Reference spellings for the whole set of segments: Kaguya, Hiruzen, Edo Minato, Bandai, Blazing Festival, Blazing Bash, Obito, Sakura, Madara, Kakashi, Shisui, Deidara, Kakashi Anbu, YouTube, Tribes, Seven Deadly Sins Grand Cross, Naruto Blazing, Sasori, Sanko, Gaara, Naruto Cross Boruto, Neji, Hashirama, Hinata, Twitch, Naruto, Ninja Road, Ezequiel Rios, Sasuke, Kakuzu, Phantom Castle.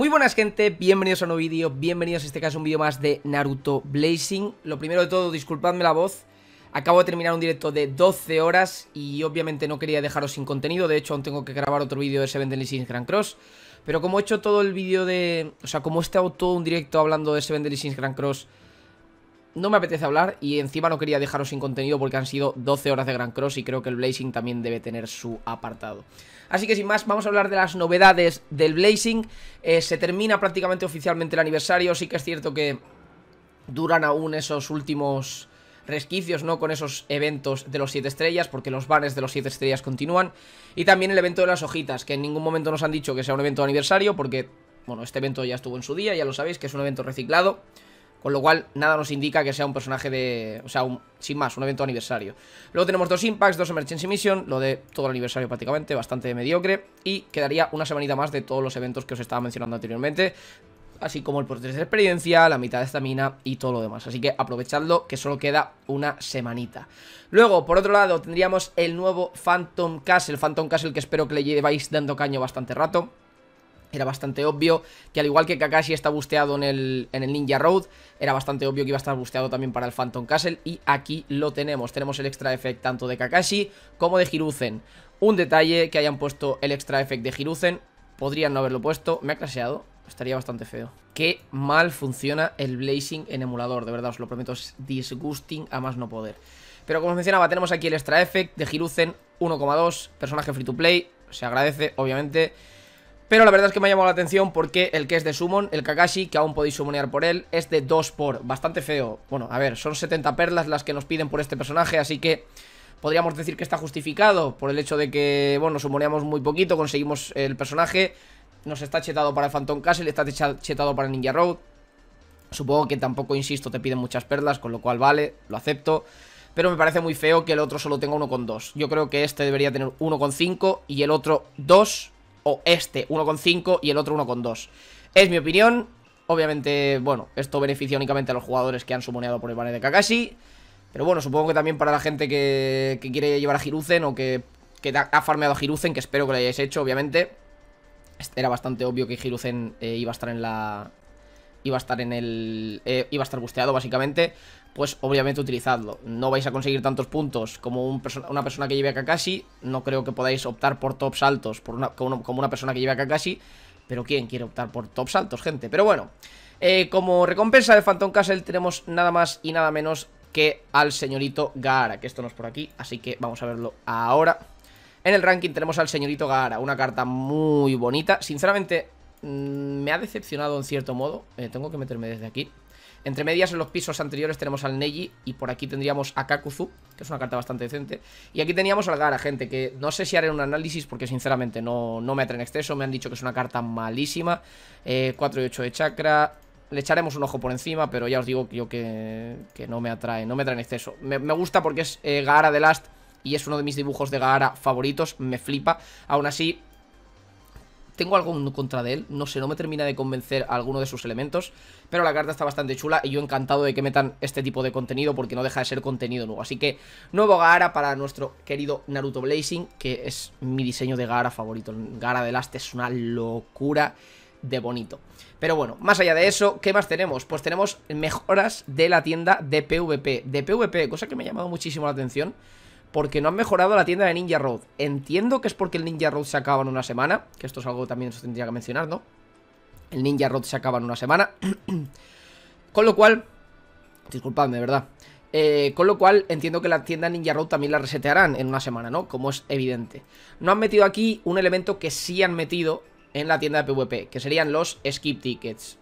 Muy buenas, gente, bienvenidos a un nuevo vídeo, bienvenidos en este caso a un vídeo más de Naruto Blazing. Lo primero de todo, disculpadme la voz, acabo de terminar un directo de 12 horas y obviamente no quería dejaros sin contenido, de hecho aún tengo que grabar otro vídeo de Seven Deadly Sins Grand Cross, pero como he hecho todo el vídeo de... O sea, como he estado todo un directo hablando de Seven Deadly Sins Grand Cross, no me apetece hablar y encima no quería dejaros sin contenido porque han sido 12 horas de Grand Cross y creo que el Blazing también debe tener su apartado. Así que sin más, vamos a hablar de las novedades del Blazing. Se termina prácticamente oficialmente el aniversario, sí que es cierto que duran aún esos últimos resquicios, ¿no? Con esos eventos de los 7 estrellas, porque los banners de los 7 estrellas continúan. Y también el evento de las hojitas, que en ningún momento nos han dicho que sea un evento de aniversario porque, bueno, este evento ya estuvo en su día, ya lo sabéis, que es un evento reciclado. Con lo cual, nada nos indica que sea un personaje de... O sea, sin más, un evento de aniversario. Luego tenemos 2 impacts, 2 emergency mission. Lo de todo el aniversario prácticamente, bastante mediocre. Y quedaría una semanita más de todos los eventos que os estaba mencionando anteriormente, así como el por 3 de experiencia, la mitad de estamina y todo lo demás. Así que aprovechadlo, que solo queda una semanita. Luego, por otro lado, tendríamos el nuevo Phantom Castle. Phantom Castle que espero que le lleváis dando caño bastante rato. Era bastante obvio que al igual que Kakashi está busteado en el Ninja Road, era bastante obvio que iba a estar busteado también para el Phantom Castle. Y aquí lo tenemos, el extra effect tanto de Kakashi como de Hiruzen. Un detalle que hayan puesto el extra effect de Hiruzen, podrían no haberlo puesto. Me ha crasheado, estaría bastante feo. Qué mal funciona el Blazing en emulador, de verdad, os lo prometo, es disgusting a más no poder. Pero como os mencionaba, tenemos aquí el extra effect de Hiruzen, 1,2, personaje free to play, se agradece obviamente. Pero la verdad es que me ha llamado la atención porque el que es de Summon, el Kakashi, que aún podéis summonear por él, es de 2 por, bastante feo. Bueno, a ver, son 70 perlas las que nos piden por este personaje, así que podríamos decir que está justificado por el hecho de que, bueno, summoneamos muy poquito, conseguimos el personaje, nos está chetado para el Phantom Castle, está chetado para el Ninja Road. Supongo que tampoco, insisto, te piden muchas perlas, con lo cual vale, lo acepto. Pero me parece muy feo que el otro solo tenga 1,2. Yo creo que este debería tener 1,5 y el otro 2... O este 1,5 y el otro 1,2. Es mi opinión. Obviamente, bueno, esto beneficia únicamente a los jugadores que han sumoneado por el banner de Kakashi. Pero bueno, supongo que también para la gente que quiere llevar a Hiruzen o que ha farmeado a Hiruzen, que espero que lo hayáis hecho, obviamente. Era bastante obvio que Hiruzen iba a estar en la... iba a estar busteado, básicamente. Pues obviamente utilizadlo. No vais a conseguir tantos puntos como una persona que lleve a Kakashi. No creo que podáis optar por tops altos como una persona que lleve a Kakashi. Pero ¿quién quiere optar por tops altos, gente? Pero bueno, como recompensa de Phantom Castle tenemos nada más y nada menos que al señorito Gaara, que esto no es por aquí, así que vamos a verlo ahora. En el ranking tenemos al señorito Gaara, una carta muy bonita. Sinceramente, me ha decepcionado en cierto modo. Tengo que meterme desde aquí. Entre medias, en los pisos anteriores tenemos al Neji y por aquí tendríamos a Kakuzu, que es una carta bastante decente. Y aquí teníamos al Gaara, gente, que no sé si haré un análisis porque sinceramente no me atrae en exceso. Me han dicho que es una carta malísima. 4 y 8 de chakra. Le echaremos un ojo por encima, pero ya os digo yo que no me atrae en exceso. Me gusta porque es Gaara de Last y es uno de mis dibujos de Gaara favoritos. Me flipa. Aún así, tengo algo en contra de él, no sé, no me termina de convencer a alguno de sus elementos. Pero la carta está bastante chula y yo encantado de que metan este tipo de contenido porque no deja de ser contenido nuevo. Así que, nuevo Gaara para nuestro querido Naruto Blazing, que es mi diseño de Gaara favorito. Gaara de Last es una locura de bonito. Pero bueno, más allá de eso, ¿qué más tenemos? Pues tenemos mejoras de la tienda de PvP. Cosa que me ha llamado muchísimo la atención, porque no han mejorado la tienda de Ninja Road. Entiendo que es porque el Ninja Road se acaba en una semana, que esto es algo que también os tendría que mencionar, ¿no? El Ninja Road se acaba en una semana. Con lo cual, disculpadme, de verdad. Con lo cual, entiendo que la tienda Ninja Road también la resetearán en una semana, ¿no? Como es evidente. No han metido aquí un elemento que sí han metido en la tienda de PvP, que serían los skip tickets.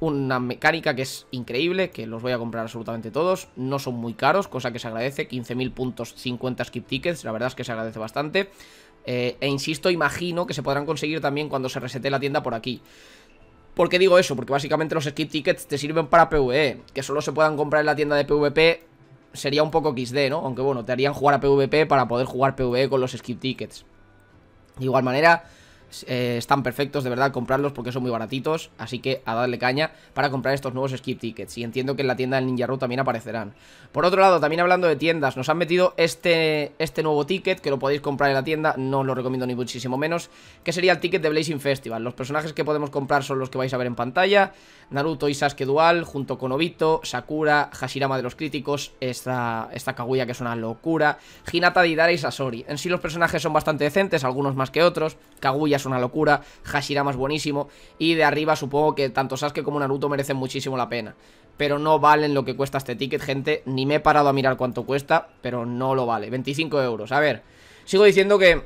Una mecánica que es increíble, que los voy a comprar absolutamente todos. No son muy caros, cosa que se agradece. 15.000 puntos, 50 skip tickets. La verdad es que se agradece bastante. E insisto, imagino que se podrán conseguir también cuando se resete la tienda por aquí. ¿Por qué digo eso? Porque básicamente los skip tickets te sirven para PvE. Que solo se puedan comprar en la tienda de PvP sería un poco XD, ¿no? Aunque bueno, te harían jugar a PvP para poder jugar PvE con los skip tickets. De igual manera, están perfectos, de verdad, comprarlos porque son muy baratitos. Así que a darle caña para comprar estos nuevos skip tickets. Y entiendo que en la tienda del Ninja Road también aparecerán. Por otro lado, también hablando de tiendas, nos han metido este nuevo ticket que lo podéis comprar en la tienda. No os lo recomiendo ni muchísimo menos, que sería el ticket de Blazing Festival. Los personajes que podemos comprar son los que vais a ver en pantalla: Naruto y Sasuke dual, junto con Obito, Sakura, Hashirama de los críticos, esta Kaguya que es una locura, Hinata, Deidara y Sasori. En sí los personajes son bastante decentes, algunos más que otros. Kaguya es una locura, Hashirama es buenísimo, y de arriba supongo que tanto Sasuke como Naruto merecen muchísimo la pena. Pero no valen lo que cuesta este ticket, gente. Ni me he parado a mirar cuánto cuesta, pero no lo vale, 25 euros. A ver, sigo diciendo que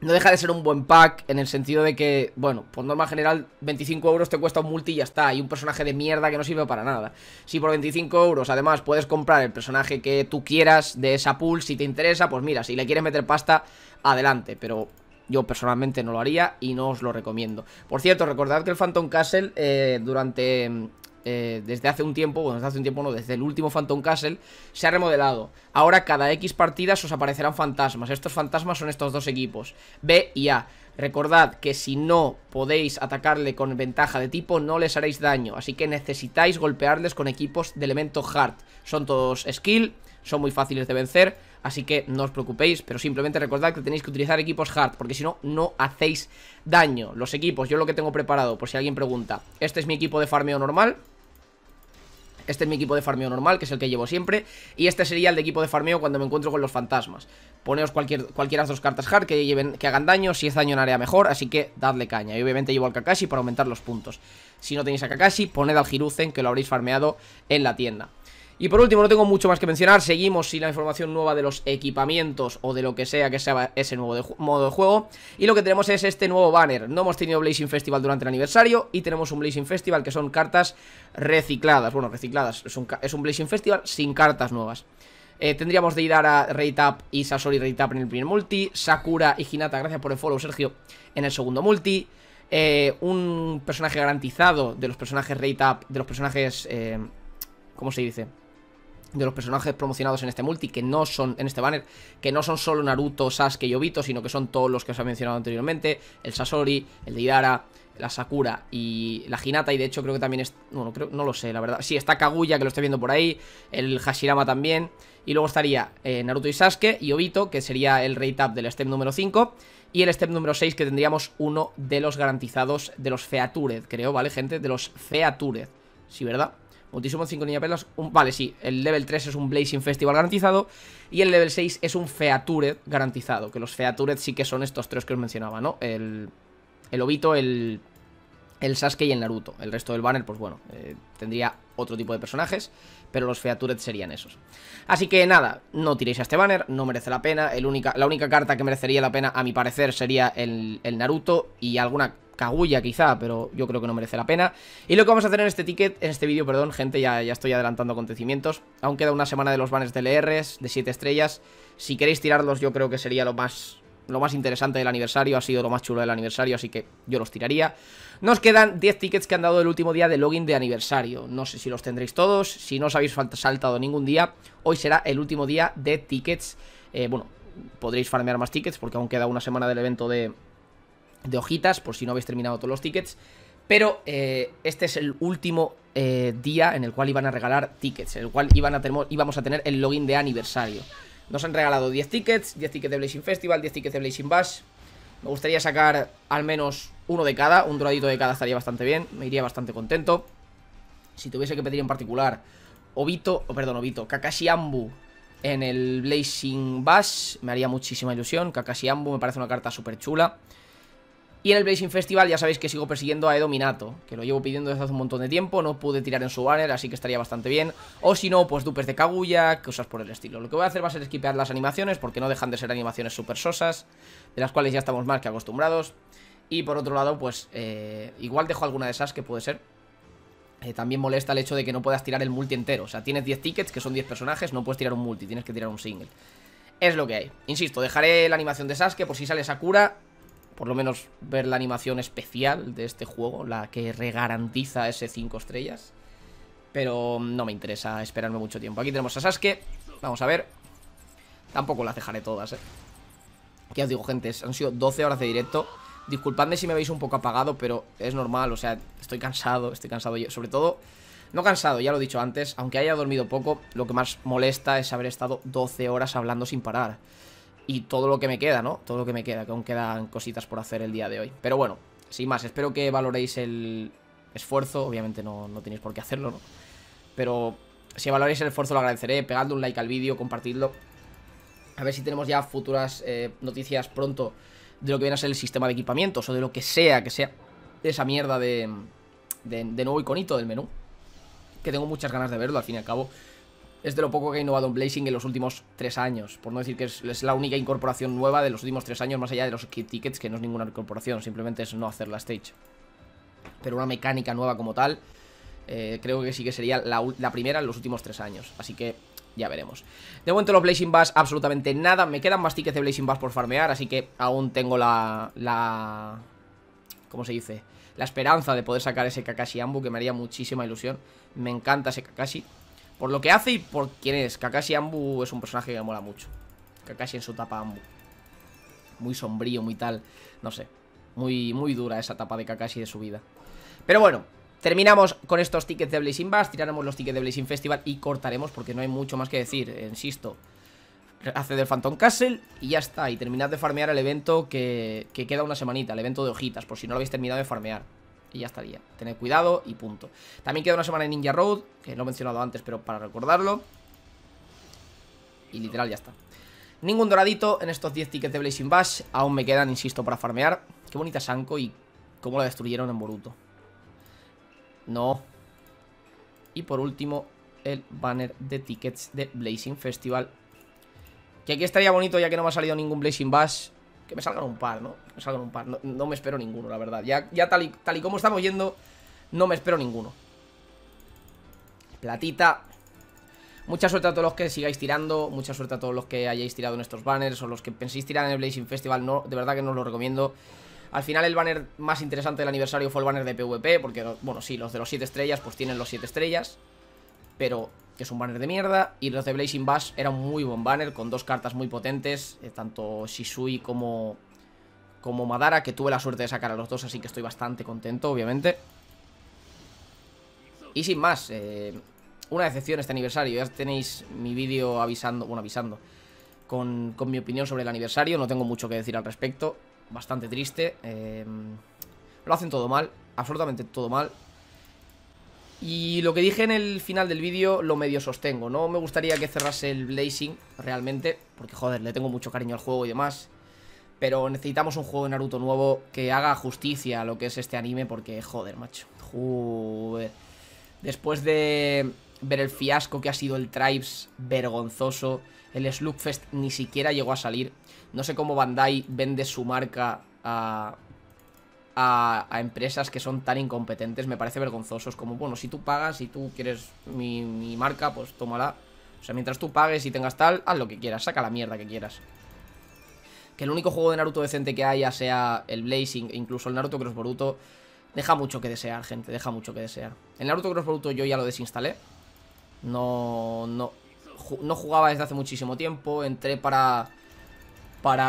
no deja de ser un buen pack, en el sentido de que, bueno, por norma general 25 euros te cuesta un multi y ya está, y un personaje de mierda que no sirve para nada. Si por 25 euros además puedes comprar el personaje que tú quieras de esa pool, si te interesa, pues mira, si le quieres meter pasta, adelante, pero yo personalmente no lo haría y no os lo recomiendo. Por cierto, recordad que el Phantom Castle desde hace un tiempo, bueno, desde hace un tiempo no, desde el último Phantom Castle se ha remodelado. Ahora cada X partidas os aparecerán fantasmas. Estos fantasmas son estos dos equipos, B y A. Recordad que si no podéis atacarle con ventaja de tipo, no les haréis daño, así que necesitáis golpearles con equipos de elemento hard. Son todos skill, son muy fáciles de vencer, así que no os preocupéis, pero simplemente recordad que tenéis que utilizar equipos hard, porque si no, no hacéis daño. Los equipos, yo lo que tengo preparado, por si alguien pregunta, este es mi equipo de farmeo normal. Este es mi equipo de farmeo normal, que es el que llevo siempre. Y este sería el de equipo de farmeo cuando me encuentro con los fantasmas. Poneos cualquiera de las dos cartas hard que hagan daño. Si es daño en área, mejor, así que dadle caña. Y obviamente llevo al Kakashi para aumentar los puntos. Si no tenéis a Kakashi, poned al Hiruzen, que lo habréis farmeado en la tienda. Y por último, no tengo mucho más que mencionar. Seguimos sin la información nueva de los equipamientos o de lo que sea ese nuevo modo de juego. Y lo que tenemos es este nuevo banner. No hemos tenido Blazing Festival durante el aniversario y tenemos un Blazing Festival que son cartas recicladas. Bueno, recicladas, es un Blazing Festival sin cartas nuevas. Tendríamos Deidara Rate Up y Sasori Rate Up en el primer multi, Sakura y Hinata, gracias por el follow Sergio, en el segundo multi. Un personaje garantizado de los personajes Rate Up, de los personajes... ¿cómo se dice? De los personajes promocionados en este multi, que no son, en este banner, que no son solo Naruto, Sasuke y Obito, sino que son todos los que os he mencionado anteriormente: el Sasori, el Deidara, la Sakura y la Hinata. Y de hecho creo que también es, bueno, creo, no lo sé, la verdad. Sí, está Kaguya, que lo estoy viendo por ahí, el Hashirama también. Y luego estaría Naruto y Sasuke y Obito, que sería el rate up del step número 5. Y el step número 6, que tendríamos uno de los garantizados, de los Featured, creo, ¿vale, gente? De los Featured, sí, ¿verdad? Multisummon 5 niña pelas, vale, sí, el level 3 es un Blazing Festival garantizado y el level 6 es un Featured garantizado, que los Featured sí que son estos tres que os mencionaba, ¿no? El Obito, el Sasuke y el Naruto. El resto del banner, pues bueno, tendría otro tipo de personajes, pero los Featured serían esos. Así que nada, no tiréis a este banner, no merece la pena. La única carta que merecería la pena, a mi parecer, sería el Naruto y alguna Kaguya quizá, pero yo creo que no merece la pena. Y lo que vamos a hacer en este vídeo, perdón, gente, ya estoy adelantando acontecimientos. Aún queda una semana de los banners de LRs de 7 estrellas. Si queréis tirarlos, yo creo que sería lo más interesante del aniversario, ha sido lo más chulo del aniversario, así que yo los tiraría. Nos quedan 10 tickets que han dado el último día de login de aniversario. No sé si los tendréis todos, si no os habéis saltado ningún día, hoy será el último día de tickets. Bueno, podréis farmear más tickets porque aún queda una semana del evento de hojitas, por si no habéis terminado todos los tickets. Pero este es el último día en el cual iban a regalar tickets, en el cual íbamos a tener el login de aniversario. Nos han regalado 10 tickets de Blazing Festival, 10 tickets de Blazing Bash. Me gustaría sacar al menos uno de cada, un doradito de cada estaría bastante bien, me iría bastante contento. Si tuviese que pedir en particular Obito, Kakashi Anbu en el Blazing Bash, me haría muchísima ilusión. Kakashi Anbu me parece una carta súper chula. Y en el Blazing Festival ya sabéis que sigo persiguiendo a Edo Minato, que lo llevo pidiendo desde hace un montón de tiempo, no pude tirar en su banner, así que estaría bastante bien. O si no, pues dupes de Kaguya, cosas por el estilo. Lo que voy a hacer va a ser esquipear las animaciones, porque no dejan de ser animaciones súper sosas, de las cuales ya estamos más que acostumbrados. Y por otro lado, pues igual dejo alguna de esas, que puede ser. También molesta el hecho de que no puedas tirar el multi entero. O sea, tienes 10 tickets, que son 10 personajes, no puedes tirar un multi, tienes que tirar un single. Es lo que hay. Insisto, dejaré la animación de Sasuke por si sale Sakura, por lo menos ver la animación especial de este juego, la que regarantiza ese 5 estrellas. Pero no me interesa esperarme mucho tiempo. Aquí tenemos a Sasuke, vamos a ver. Tampoco las dejaré todas, ¿eh? Ya os digo, gente, han sido 12 horas de directo. Disculpadme si me veis un poco apagado, pero es normal, o sea, estoy cansado. Sobre todo, no cansado, ya lo he dicho antes, aunque haya dormido poco, lo que más molesta es haber estado 12 horas hablando sin parar. Y todo lo que me queda, ¿no? Todo lo que me queda, que aún quedan cositas por hacer el día de hoy. Pero bueno, sin más, espero que valoréis el esfuerzo. Obviamente no tenéis por qué hacerlo, ¿no? Pero si valoráis el esfuerzo lo agradeceré. Pegadle un like al vídeo, compartidlo. A ver si tenemos ya futuras noticias pronto de lo que viene a ser el sistema de equipamientos o de lo que sea esa mierda de nuevo iconito del menú. Que tengo muchas ganas de verlo, al fin y al cabo. Es de lo poco que ha innovado en Blazing en los últimos 3 años. Por no decir que es la única incorporación nueva de los últimos 3 años, más allá de los kit tickets, que no es ninguna incorporación, simplemente es no hacer la stage. Pero una mecánica nueva como tal, creo que sí que sería la primera en los últimos 3 años. Así que ya veremos. De momento los Blazing Bash absolutamente nada. Me quedan más tickets de Blazing Bash por farmear, así que aún tengo ¿cómo se dice? La esperanza de poder sacar ese Kakashi Anbu, que me haría muchísima ilusión. Me encanta ese Kakashi, por lo que hace y por quién es. Kakashi Anbu es un personaje que me mola mucho. Kakashi en su tapa Anbu, muy sombrío, muy tal, no sé, muy dura esa tapa de Kakashi de su vida. Pero bueno, terminamos con estos tickets de Blazing Bash, tiraremos los tickets de Blazing Festival y cortaremos porque no hay mucho más que decir, insisto. Haced el Phantom Castle y ya está, y terminad de farmear el evento que queda una semanita, el evento de hojitas, por si no lo habéis terminado de farmear. Y ya estaría, tened cuidado y punto. También queda una semana en Ninja Road, que no he mencionado antes, pero para recordarlo. Y literal ya está. Ningún doradito en estos 10 tickets de Blazing Bash, aún me quedan, insisto, para farmear. Qué bonita Sanko y cómo la destruyeron en Boruto. No. Y por último, el banner de tickets de Blazing Festival, que aquí estaría bonito, ya que no me ha salido ningún Blazing Bash, que me salgan un par, ¿no? Que me salgan un par. No me espero ninguno, la verdad. Ya tal y como estamos yendo, no me espero ninguno. Platita. Mucha suerte a todos los que sigáis tirando. Mucha suerte a todos los que hayáis tirado en estos banners, o los que penséis tirar en el Blazing Festival. No, de verdad que no os lo recomiendo. Al final el banner más interesante del aniversario fue el banner de PvP, porque, bueno, sí, los de los 7 estrellas pues tienen los 7 estrellas, pero que es un banner de mierda. Y los de Blazing Bash era un muy buen banner, con 2 cartas muy potentes, tanto Shisui como Madara, que tuve la suerte de sacar a los dos, así que estoy bastante contento, obviamente. Y sin más, una decepción este aniversario. Ya tenéis mi vídeo avisando con mi opinión sobre el aniversario. No tengo mucho que decir al respecto. Bastante triste, lo hacen todo mal, absolutamente todo mal. Y lo que dije en el final del vídeo lo medio sostengo. No me gustaría que cerrase el Blazing realmente, porque joder, le tengo mucho cariño al juego y demás, pero necesitamos un juego de Naruto nuevo que haga justicia a lo que es este anime, porque joder, macho, después de ver el fiasco que ha sido el Tribes, vergonzoso. El Slugfest ni siquiera llegó a salir. No sé cómo Bandai vende su marca a empresas que son tan incompetentes. Me parece vergonzoso. Es como, bueno, si tú pagas, si tú quieres mi marca, pues tómala. O sea, mientras tú pagues y tengas tal, haz lo que quieras, saca la mierda que quieras. Que el único juego de Naruto decente que haya sea el Blazing, incluso el Naruto Cross Boruto, deja mucho que desear, gente, deja mucho que desear. El Naruto Cross Boruto yo ya lo desinstalé. No jugaba desde hace muchísimo tiempo. Entré para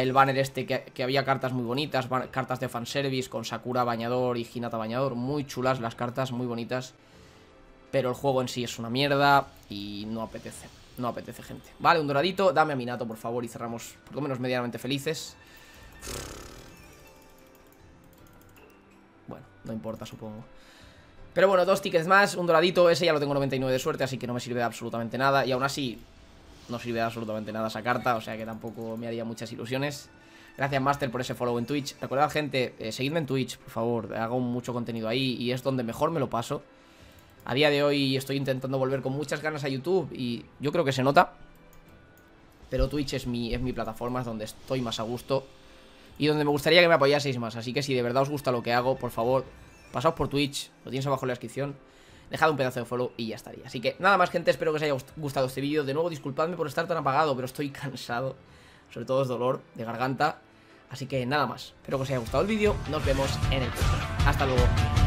el banner este que había cartas muy bonitas, cartas de fanservice con Sakura bañador y Hinata bañador. Muy chulas las cartas, muy bonitas, pero el juego en sí es una mierda y no apetece. No apetece, gente. Vale, un doradito, dame a Minato por favor y cerramos por lo menos medianamente felices. Bueno, no importa, supongo. Pero bueno, 2 tickets más, un doradito, ese ya lo tengo 99 de suerte, así que no me sirve de absolutamente nada. Y aún así, no sirve de absolutamente nada esa carta, o sea que tampoco me haría muchas ilusiones. Gracias, Master, por ese follow en Twitch. Recordad, gente, seguidme en Twitch, por favor, hago mucho contenido ahí y es donde mejor me lo paso. A día de hoy estoy intentando volver con muchas ganas a YouTube y yo creo que se nota. Pero Twitch es mi plataforma, es donde estoy más a gusto y donde me gustaría que me apoyaseis más. Así que si de verdad os gusta lo que hago, por favor, pasaos por Twitch, lo tienes abajo en la descripción. Dejad un pedazo de follow y ya estaría. Así que nada más, gente, espero que os haya gustado este vídeo. De nuevo, disculpadme por estar tan apagado, pero estoy cansado. Sobre todo es dolor de garganta. Así que nada más, espero que os haya gustado el vídeo. Nos vemos en el próximo. Hasta luego.